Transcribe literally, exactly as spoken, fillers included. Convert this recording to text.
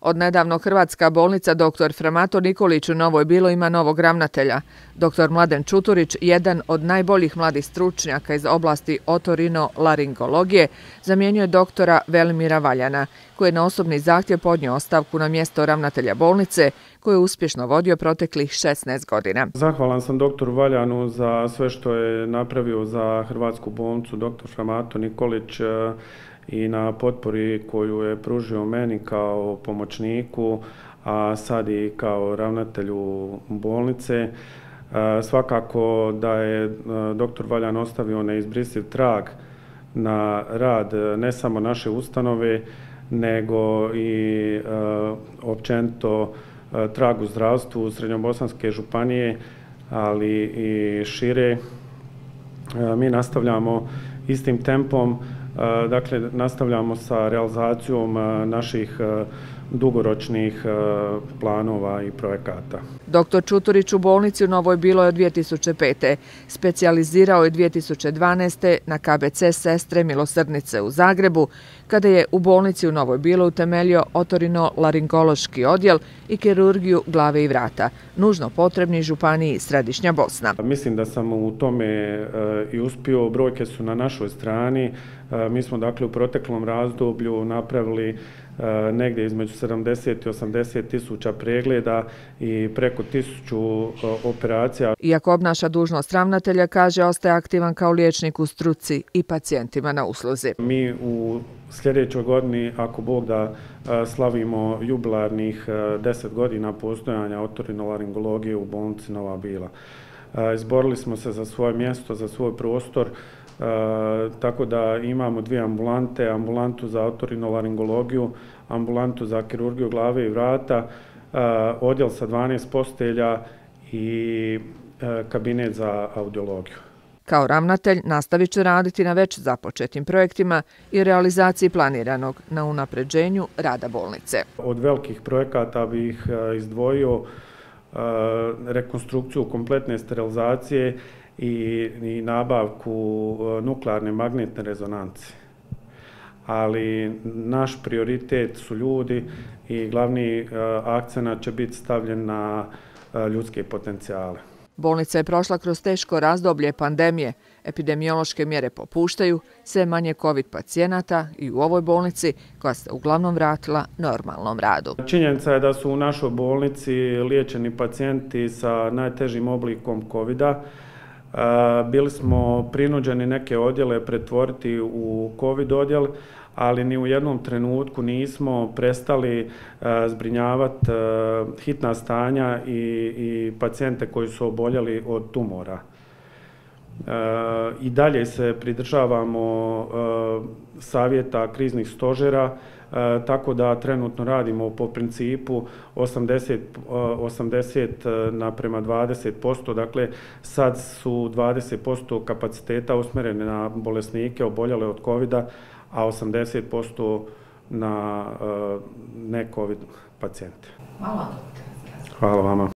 Odnedavno Hrvatska bolnica doktor Fra Mato Nikolić u Novoj Bilo ima novog ravnatelja. doktor Mladen Čuturić, jedan od najboljih mladih stručnjaka iz oblasti otorinolaringologije, zamijenio je doktora Velimira Valjana, koji je na osobni zahtjev podnio ostavku na mjesto ravnatelja bolnice, koju je uspješno vodio proteklih šesnaest godina. Zahvalan sam doktoru Valjanu za sve što je napravio za Hrvatsku bolnicu doktor Fra Mato Nikolić i na potpori koju je pružio meni kao pomoćniku, a sad i kao ravnatelju bolnice. Svakako da je doktor Valjan ostavio neizbrisiv trag na rad ne samo naše ustanove, nego i općenito trag u zdravstvu Srednjobosanske županije, ali i šire. Mi nastavljamo istim tempom, dakle nastavljamo sa realizacijom naših dugoročnih planova i projekata. doktor Čuturić u bolnici u Novoj Bilo je od dvije tisuće pete. Specijalizirao je dvije tisuće dvanaeste. na K B C Sestre Milosrdnice u Zagrebu, kada je u bolnici u Novoj Bilo utemeljio otorinolaringološki odjel i kirurgiju glave i vrata, nužno potrebni županiji Središnja Bosna. Mislim da sam u tome i uspio, brojke su na našoj strani. Mi smo dakle u proteklom razdoblju napravili negdje između sedamdeset i osamdeset tisuća pregleda i preko tisuću operacija. Iako obnaša dužnost ravnatelja, kaže, ostaje aktivan kao liječnik u struci i pacijentima na usluzi. Mi u sljedećoj godini, ako Bog da, slavimo jubilarnih deset godina postojanja otorinolaringologije u bolnici Nova Bila. Izborili smo se za svoje mjesto, za svoj prostor, tako da imamo dvije ambulante, ambulantu za otorinolaringologiju, ambulantu za kirurgiju glave i vrata, odjel sa dvanaest postelja i kabinet za audiologiju. Kao ravnatelj nastavit će raditi na već započetim projektima i realizaciji planiranog na unapređenju rada bolnice. Od velikih projekata bih izdvojio rekonstrukciju kompletne sterilizacije i nabavku nuklearne magnetne rezonance. Ali naš prioritet su ljudi i glavni akcenat će biti stavljen na ljudske potencijale. Bolnica je prošla kroz teško razdoblje pandemije. Epidemiološke mjere popuštaju, sve manje COVID pacijenata i u ovoj bolnici, koja se uglavnom vratila normalnom radu. Činjenica je da su u našoj bolnici liječeni pacijenti sa najtežim oblikom COVID-a. Bili smo prinuđeni neke odjele pretvoriti u COVID odjel, ali ni u jednom trenutku nismo prestali zbrinjavati hitna stanja i pacijente koji su oboljeli od tumora. I dalje se pridržavamo savjeta kriznih stožera, tako da trenutno radimo po principu osamdeset naprema dvadeset posto, dakle sad su dvadeset posto kapaciteta usmjerene na bolesnike oboljele od COVID-a, a osamdeset posto na ne-COVID pacijente. Hvala. Hvala vama.